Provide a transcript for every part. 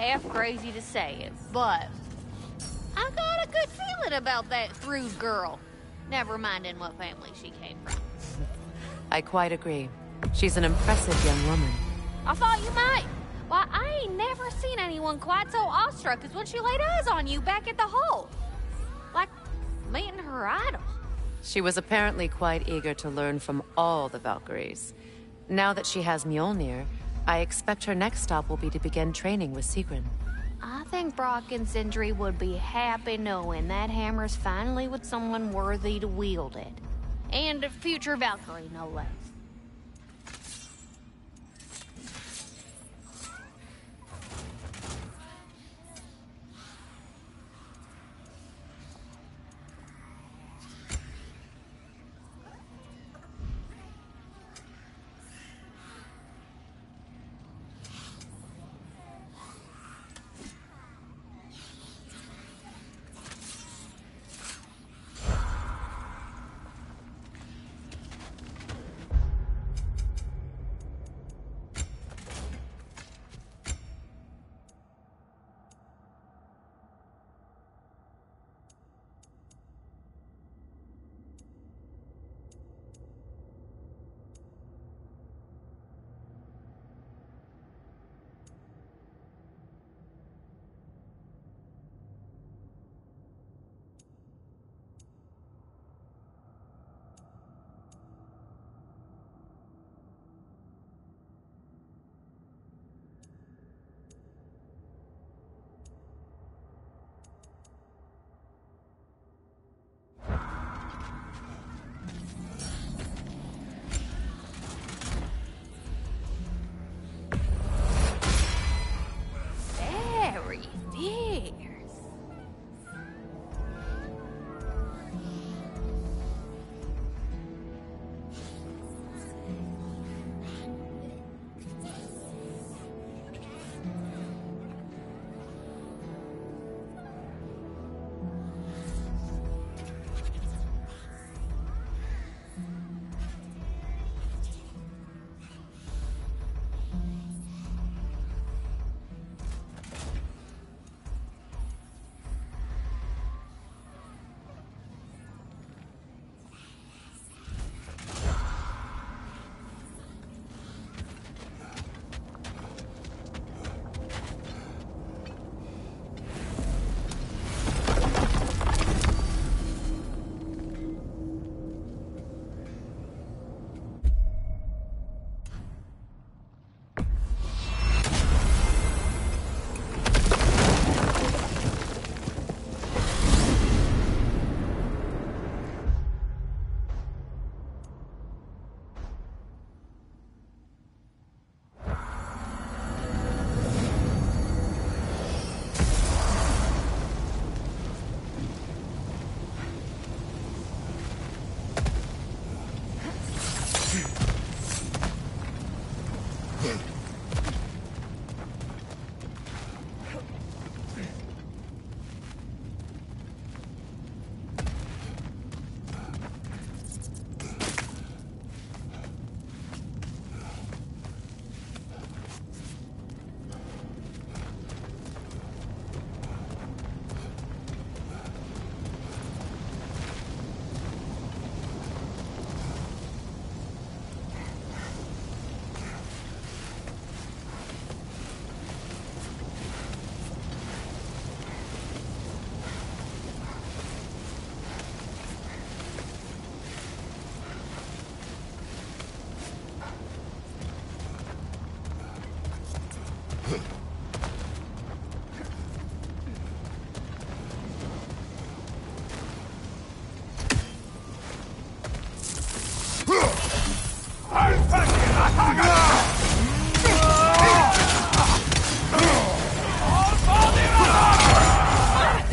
Half crazy to say it, but I got a good feeling about that Thrúd girl. Never minding what family she came from. I quite agree. She's an impressive young woman. I thought you might. Why, I ain't never seen anyone quite so awestruck as when she laid eyes on you back at the hole. Like meeting her idol. She was apparently quite eager to learn from all the Valkyries. Now that she has Mjolnir, I expect her next stop will be to begin training with Sigrun. I think Brok and Sindri would be happy knowing that hammer's finally with someone worthy to wield it. And a future Valkyrie, no less.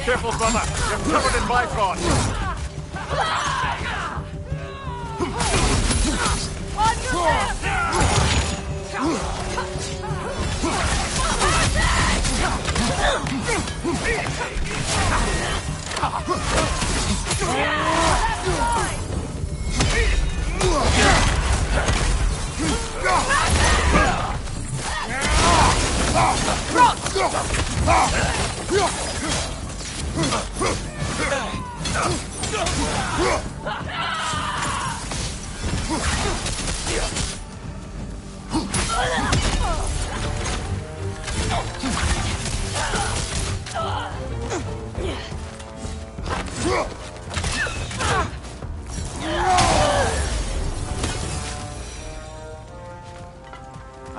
Careful, brother. You're covered in Vythron. Brok! I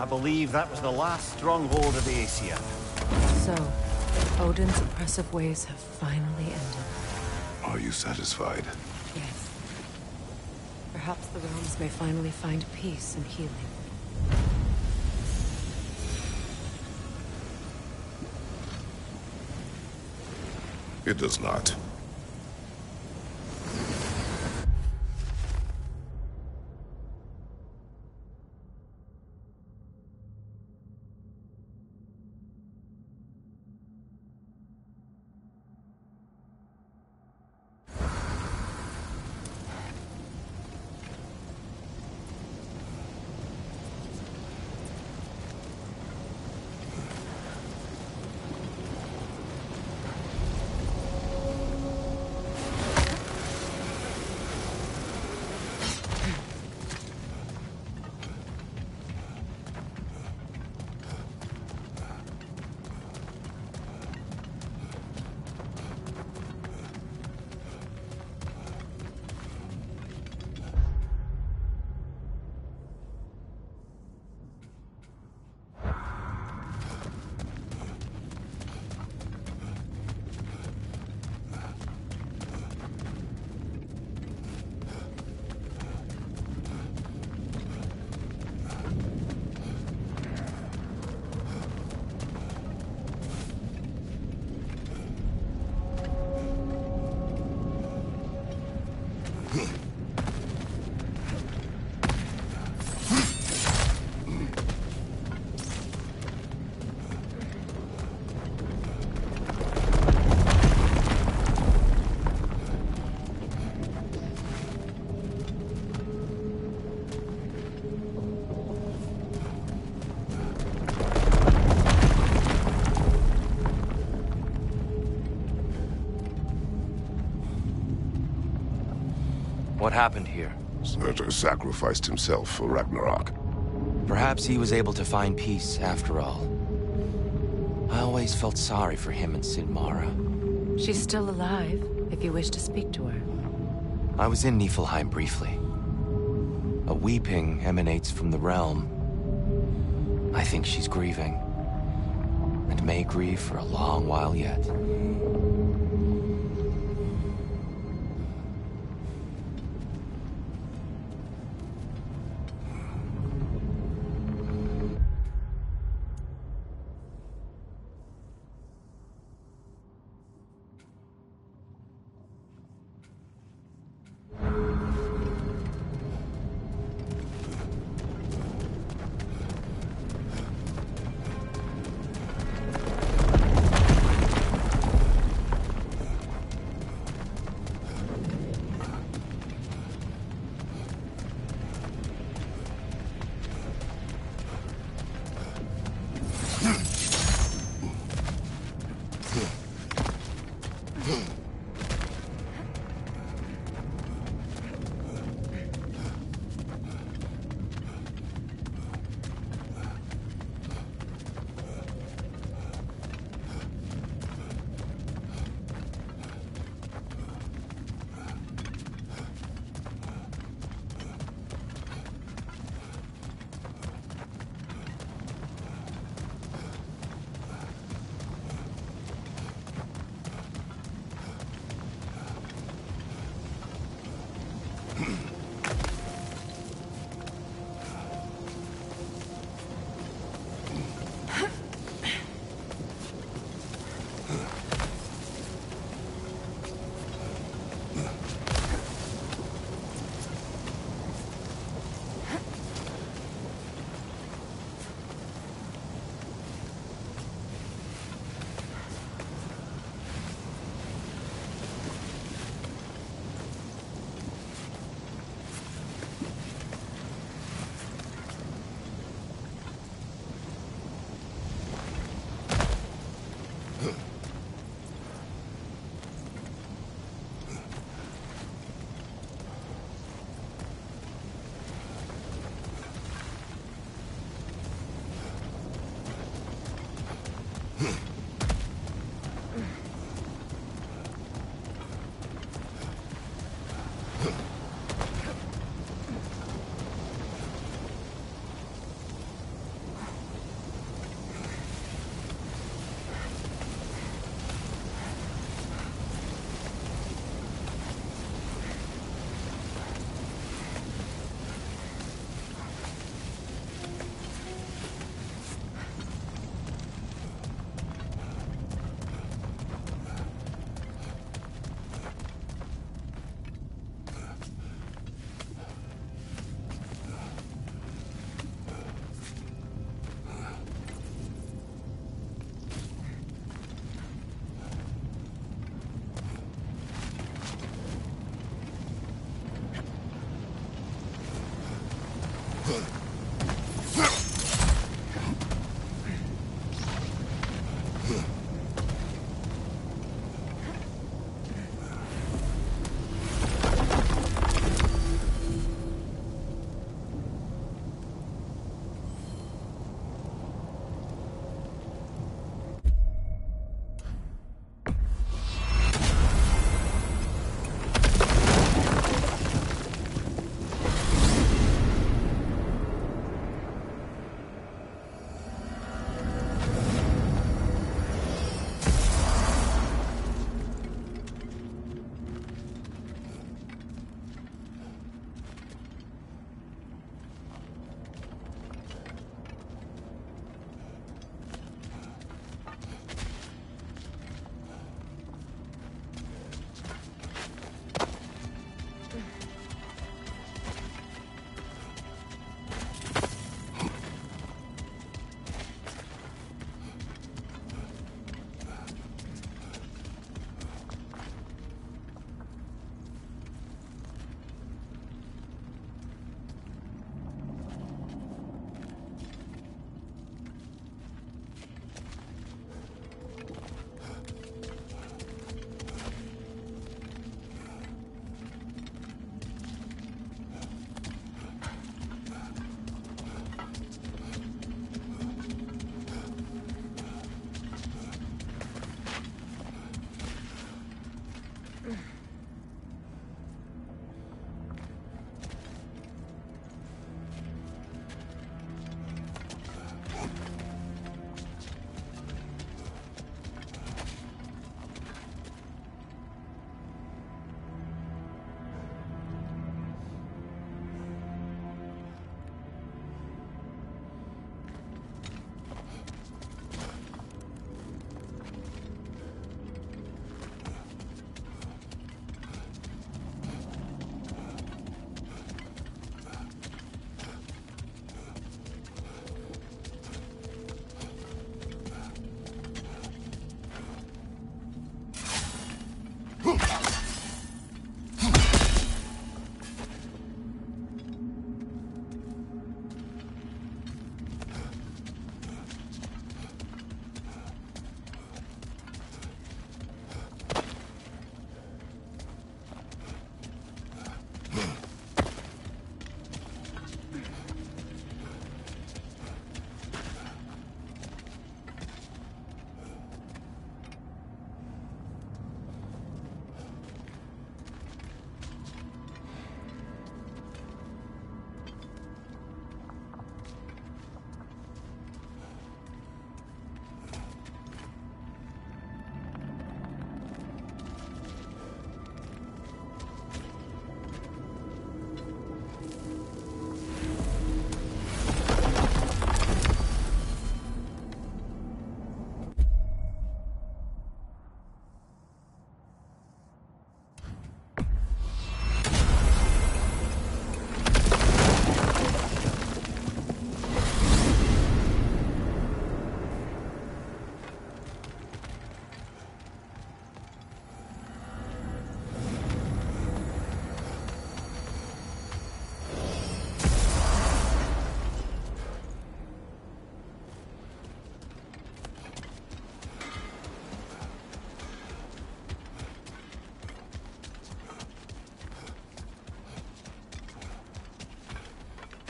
believe that was the last stronghold of the Aesir. So, Odin's oppressive ways have finally ended. Are you satisfied? Yes. Perhaps the realms may finally find peace and healing. It does not. What happened here? Surtr sacrificed himself for Ragnarok. Perhaps he was able to find peace after all. I always felt sorry for him and Sinmara. She's still alive, if you wish to speak to her. I was in Niflheim briefly. A weeping emanates from the realm. I think she's grieving, and may grieve for a long while yet.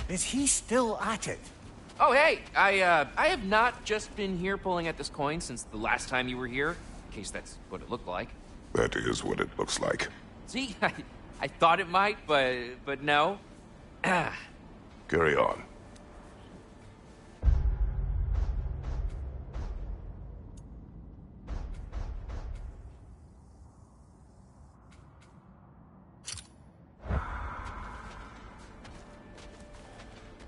Is he still at it? Oh, hey, I have not just been here pulling at this coin since the last time you were here, in case that's what it looked like. That is what it looks like. See, I thought it might, but no. Carry on.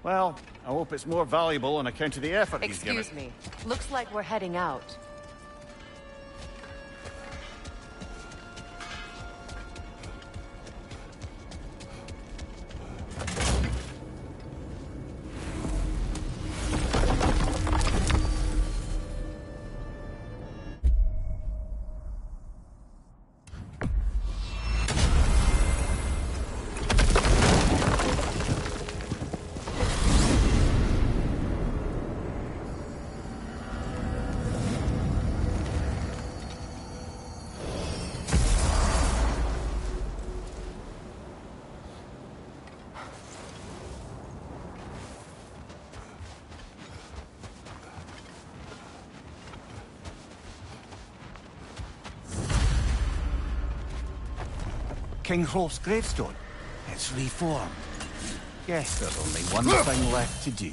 Well, I hope it's more valuable on account of the effort he's given. Excuse me. Looks like we're heading out. King Hrolf's gravestone. It's reformed. Guess there's only one thing left to do.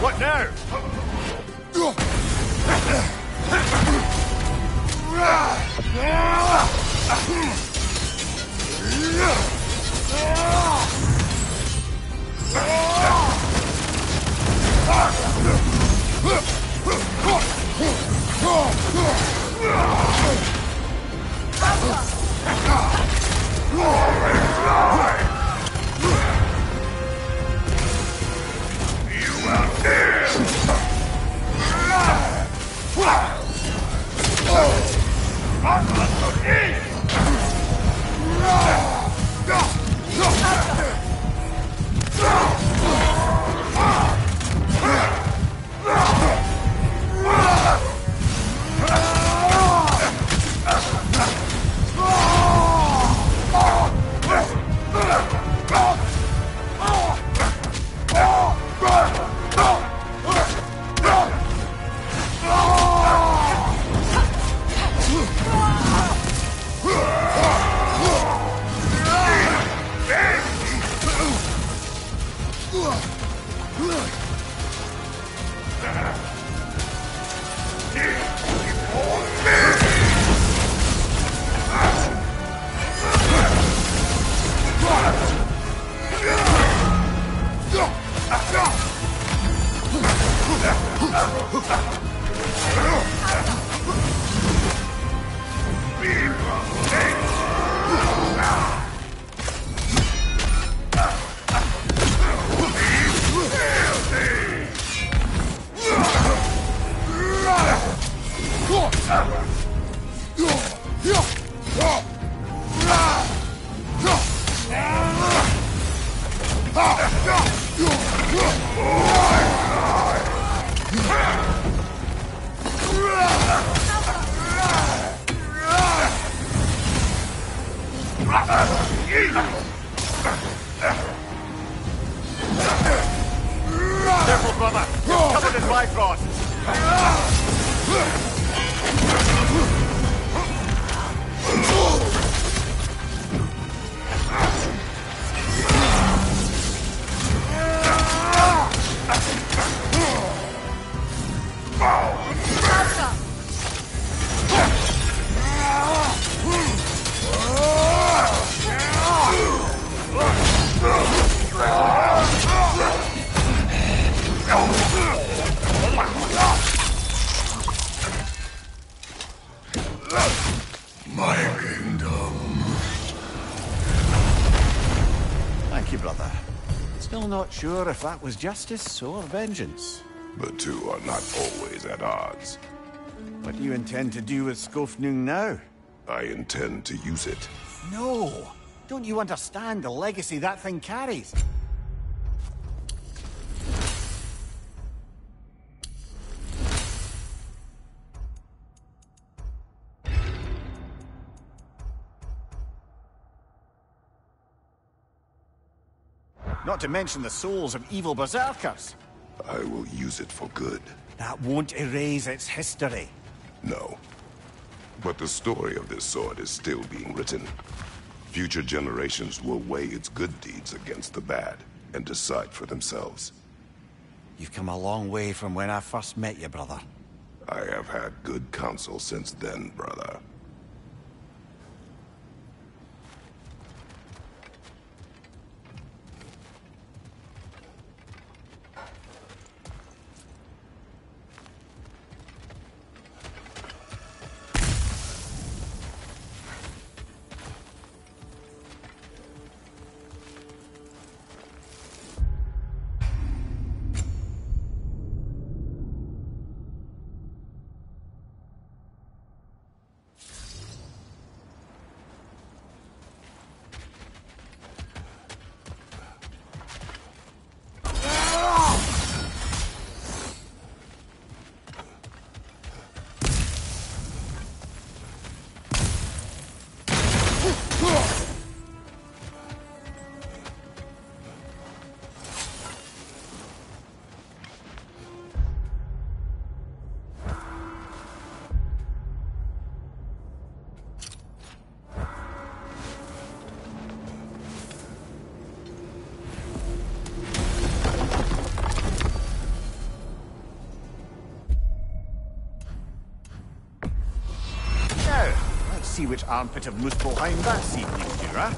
What now? Not sure if that was justice or vengeance. The two are not always at odds. What do you intend to do with Skofnung now? I intend to use it. No! Don't you understand the legacy that thing carries? Not to mention the souls of evil berserkers. I will use it for good. That won't erase its history. No. But the story of this sword is still being written. Future generations will weigh its good deeds against the bad and decide for themselves. You've come a long way from when I first met you, brother. I have had good counsel since then, brother. which armpit of Muspelheim that's evening, Dura.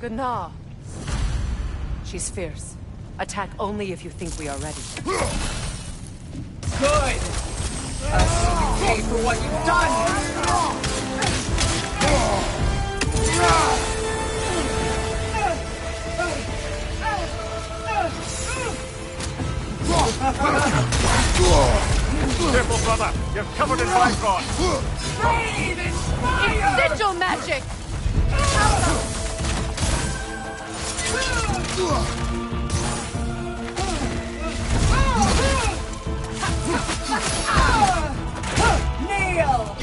Gna. She's fierce. Attack only if you think we are ready. Good! I'll see you pay for what you've done! Careful, brother! You're covered in Vythron! Rain and fire! It's sigil magic! Nail!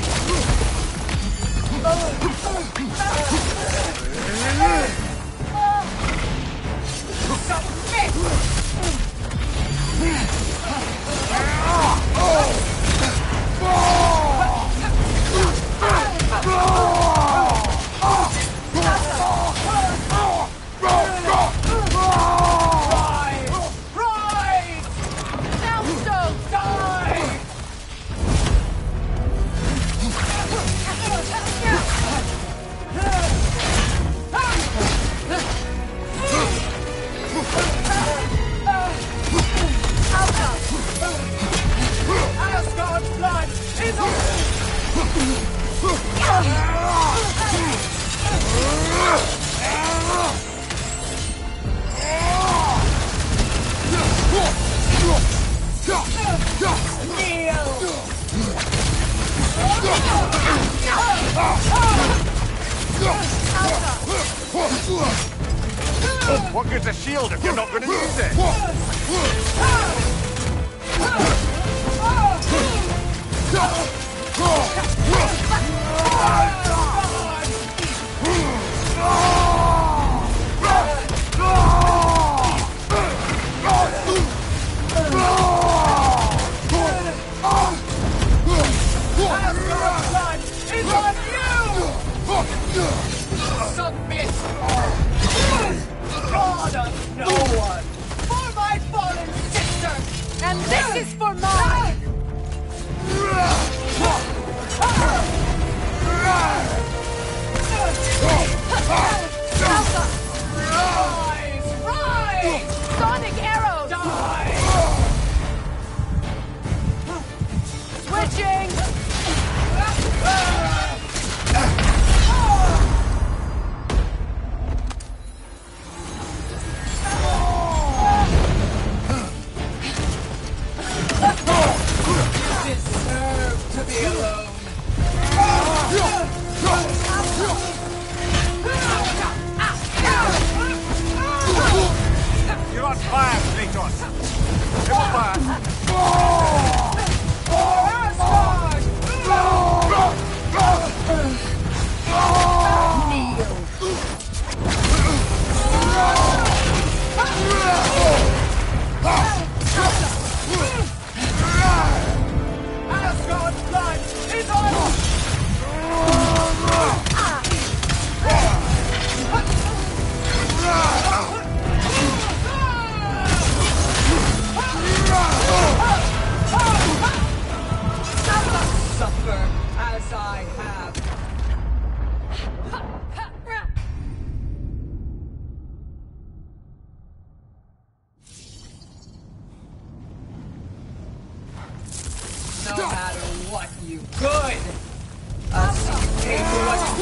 What good's a shield if you're not going to use it? Alpha.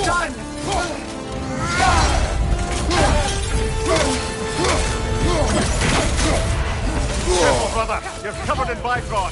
done! Careful, brother! You're covered in Vythron!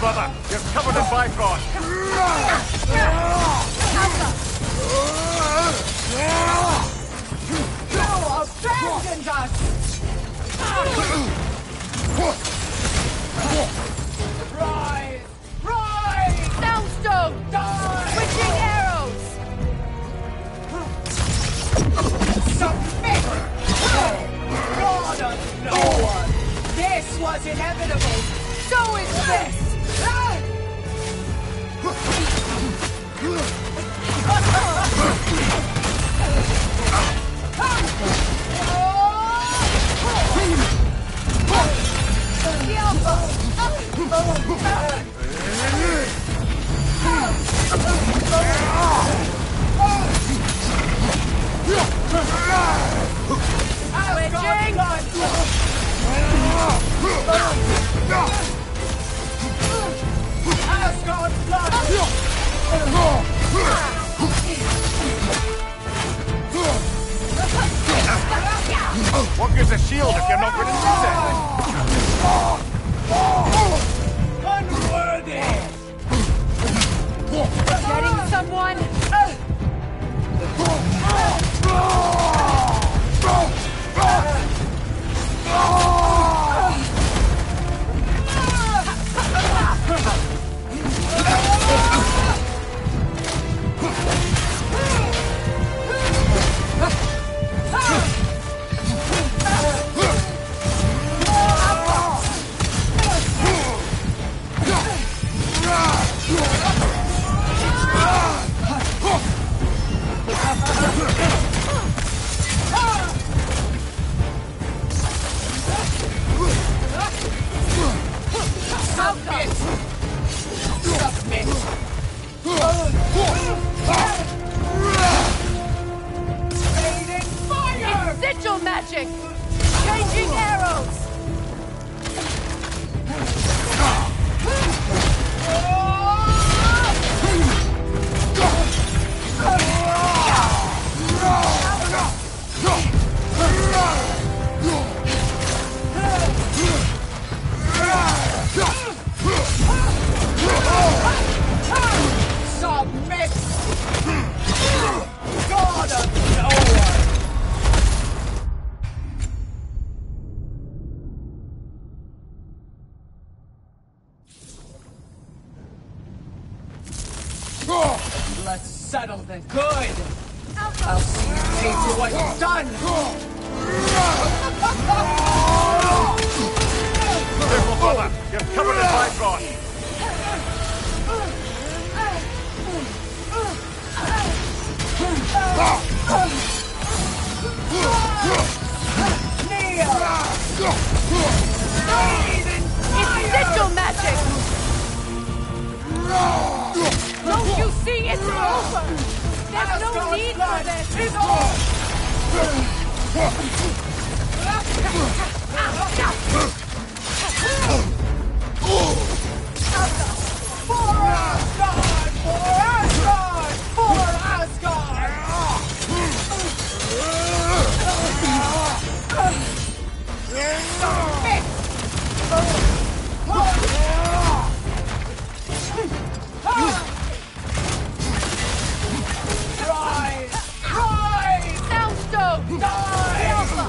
brother. You're covered in Vythron. Thou abandoned us! Rise! Rise! Soundstone! Switching arrows! Submit! God of no one! This was inevitable! So is this! What gives a shield if you're not going to use it? Unworthy! Getting someone? Magic! Changing arrows! Submit! God of no one! Settle the good! I'll see you pay for what you've done! Careful, brother! You're covered in Vythron! It's sigil magic! Don't you see it's over? There's no need for this. It's all. Rise! Rise! Soundstone! Die! Alpha!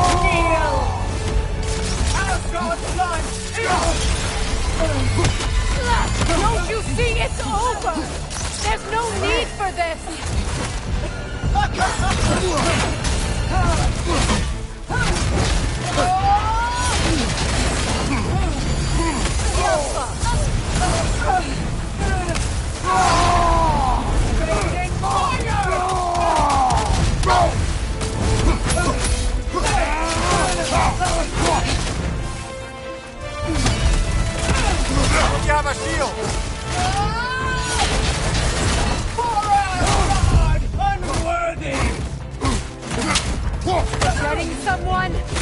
Kneel! Asgard's blood! Don't you see it's over? There's no need for this! You have a shield. Unworthy. Getting someone. Kneel.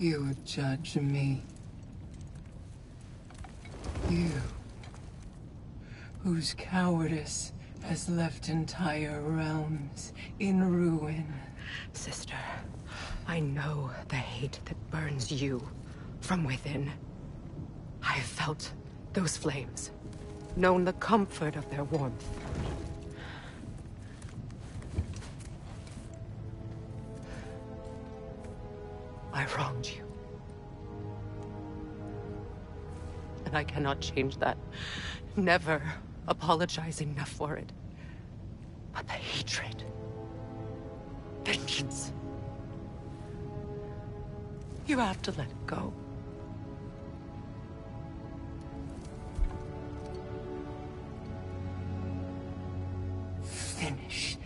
You would judge me. You, whose cowardice has left entire realms in ruin. Sister, I know the hate that burns you from within. I have felt those flames, known the comfort of their warmth. I wronged you. And I cannot change that. Never apologize enough for it. But the hatred. Vengeance. You have to let it go. Finish it.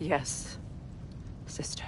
Yes, sister.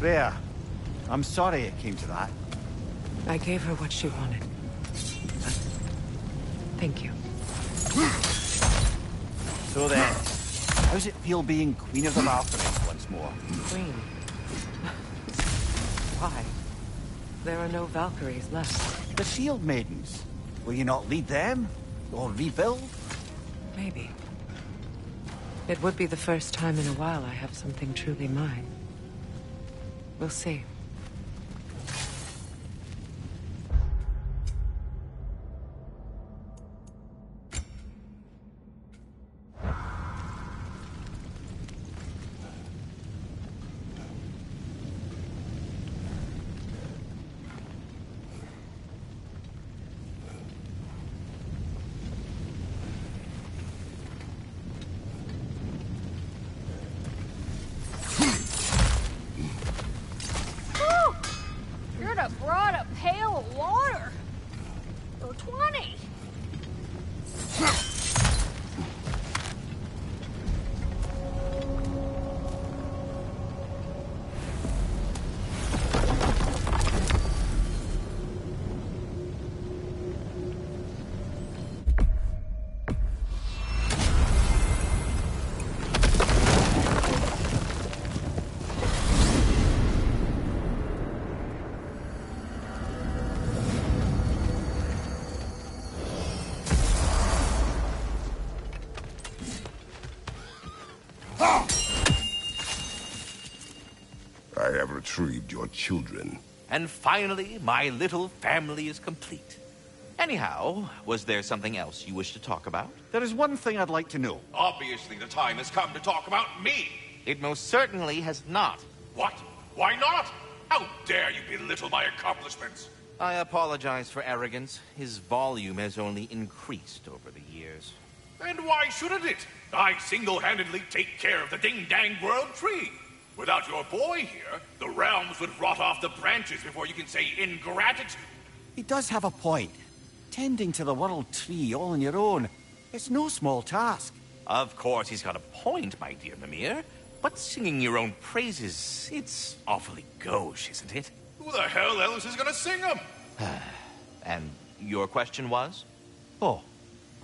There. I'm sorry it came to that. I gave her what she wanted. Thank you. So then, how does it feel being Queen of the Valkyries once more? Queen? Why? There are no Valkyries left. The Shield Maidens. Will you not lead them? Or rebuild? Maybe. It would be the first time in a while I have something truly mine. We'll see. I have retrieved your children. And finally, my little family is complete. Anyhow, was there something else you wish to talk about? There is one thing I'd like to know. Obviously, the time has come to talk about me. It most certainly has not. What? Why not? How dare you belittle my accomplishments? I apologize for arrogance. His volume has only increased over the years. And why shouldn't it? I single-handedly take care of the ding-dang world tree. Without your boy here, the realms would rot off the branches before you can say ingratitude. He does have a point. Tending to the world tree all on your own, it's no small task. Of course he's got a point, my dear Mimir. But singing your own praises, it's awfully gauche, isn't it? Who the hell else is gonna sing them? And your question was? Oh,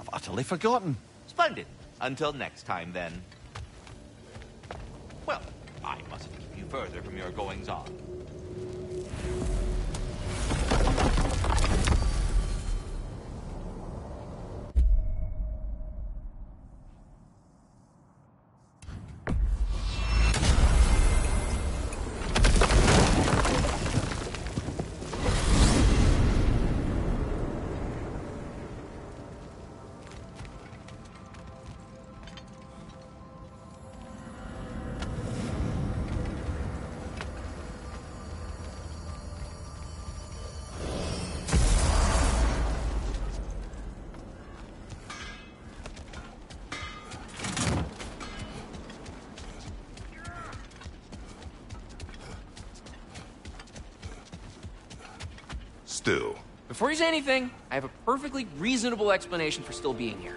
I've utterly forgotten. Splendid. Until next time, then. Well, I mustn't keep you further from your goings-on. Before you say anything, I have a perfectly reasonable explanation for still being here.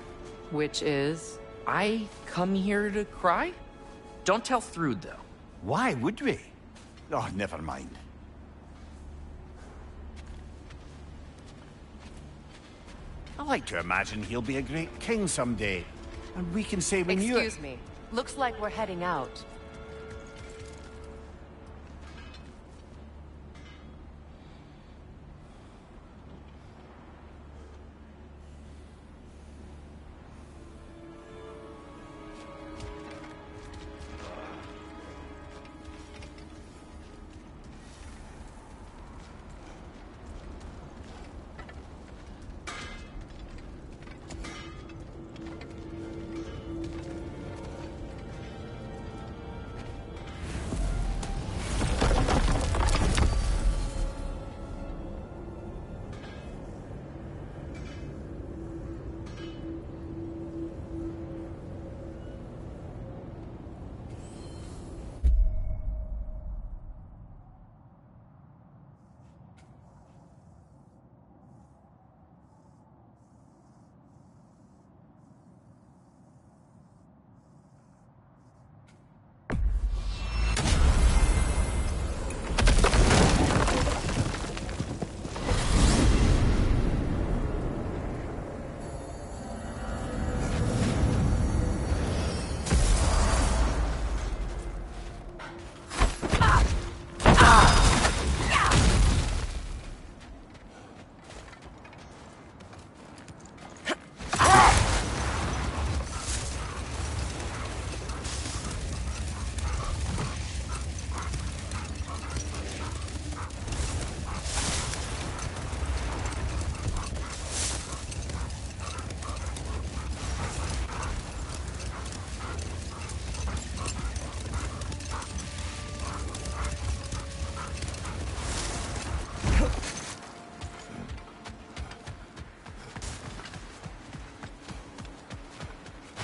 Which is? I come here to cry? Don't tell Thrúd, though. Why would we? Oh, never mind. I like to imagine he'll be a great king someday. And we can say we knew it. Excuse me. Looks like we're heading out.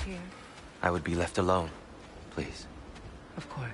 here? I would be left alone, please. Of course.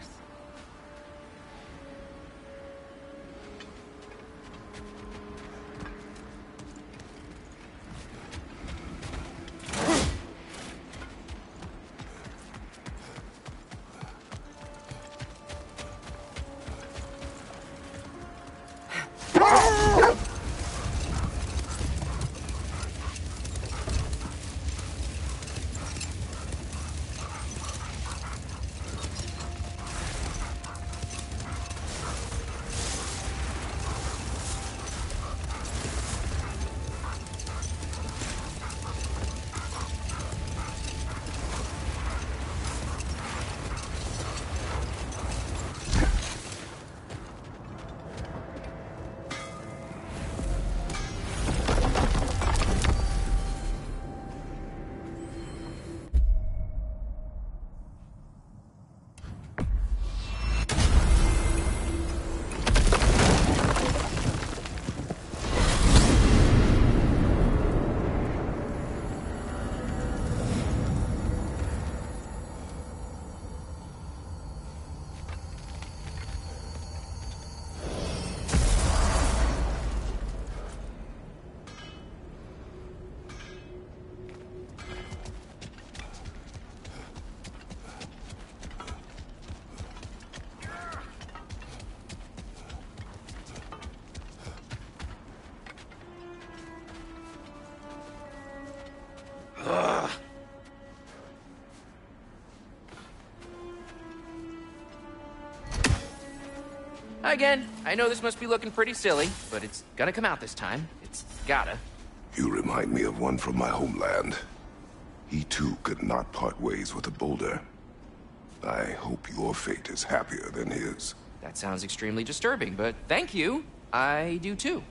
Again, I know this must be looking pretty silly, but it's gonna come out this time. It's gotta. You remind me of one from my homeland. He too could not part ways with a boulder. I hope your fate is happier than his. That sounds extremely disturbing, but thank you. I do too.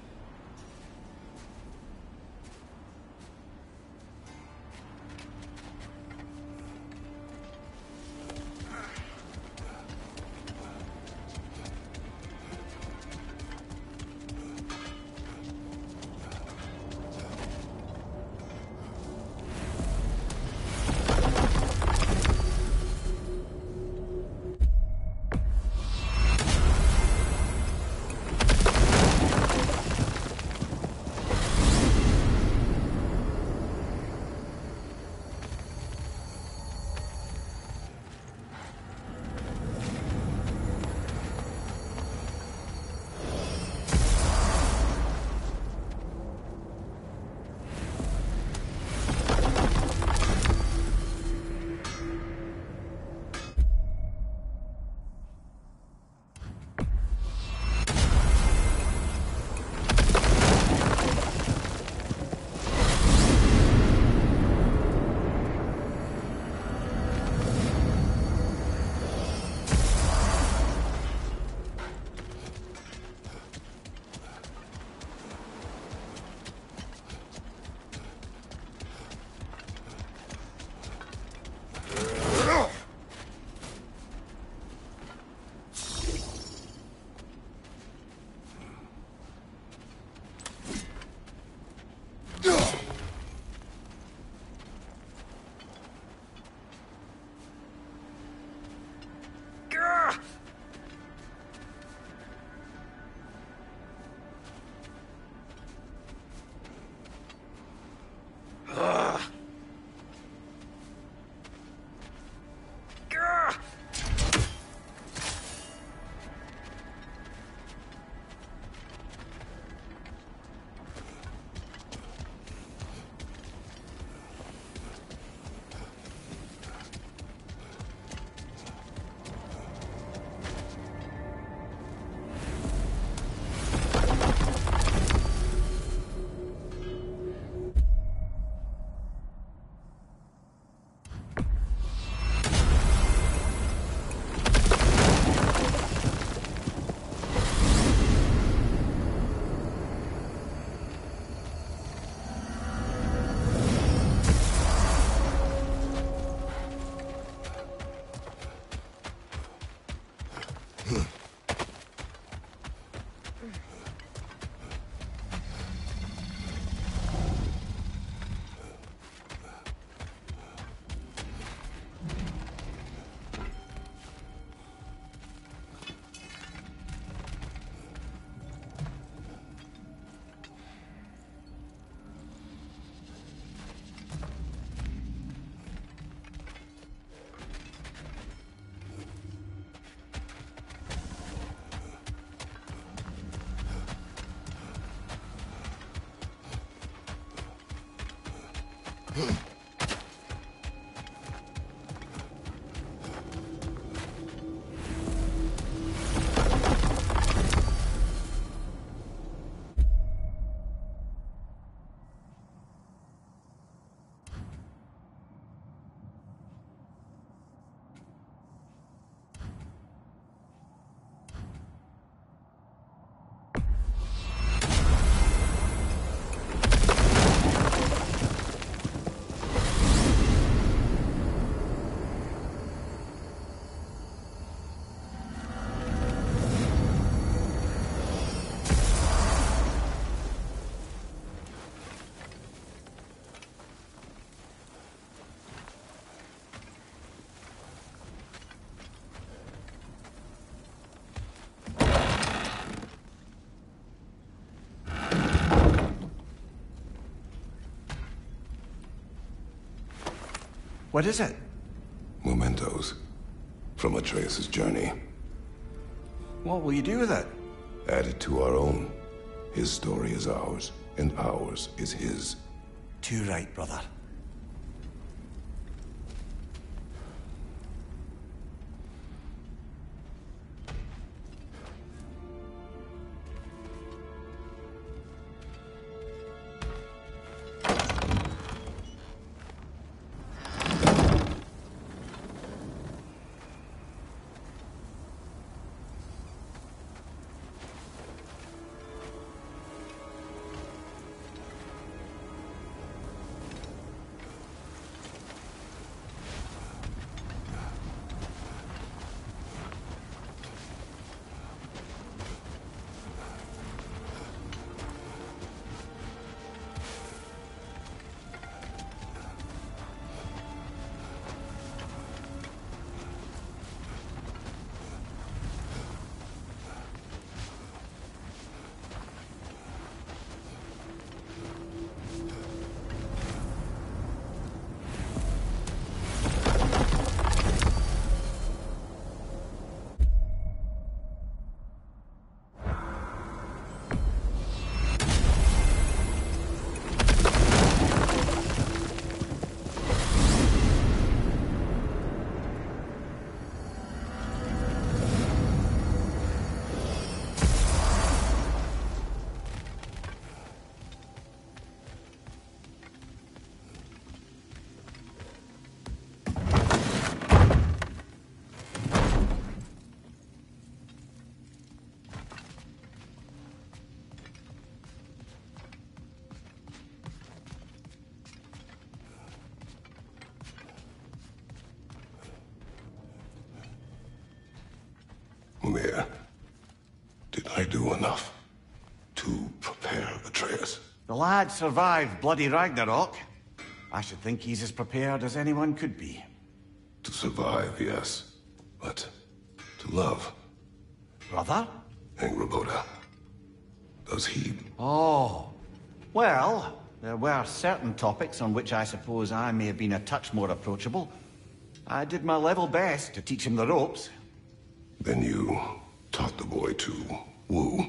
What is it? Mementos. From Atreus' journey. What will you do with it? Add it to our own. His story is ours, and ours is his. Too right, brother. Mimir, did I do enough to prepare Atreus? The lad survived bloody Ragnarok. I should think he's as prepared as anyone could be. To survive, yes. But to love. Brother? Angroboda. Does he... Oh. Well, there were certain topics on which I suppose I may have been a touch more approachable. I did my level best to teach him the ropes. Then you taught the boy to woo?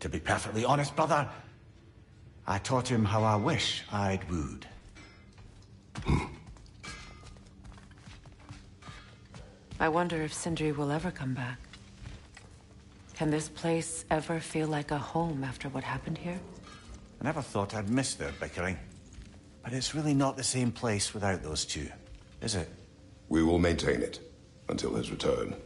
To be perfectly honest, brother, I taught him how I wish I'd wooed. I wonder if Sindri will ever come back. Can this place ever feel like a home after what happened here? I never thought I'd miss their bickering. But it's really not the same place without those two, is it? We will maintain it until his return.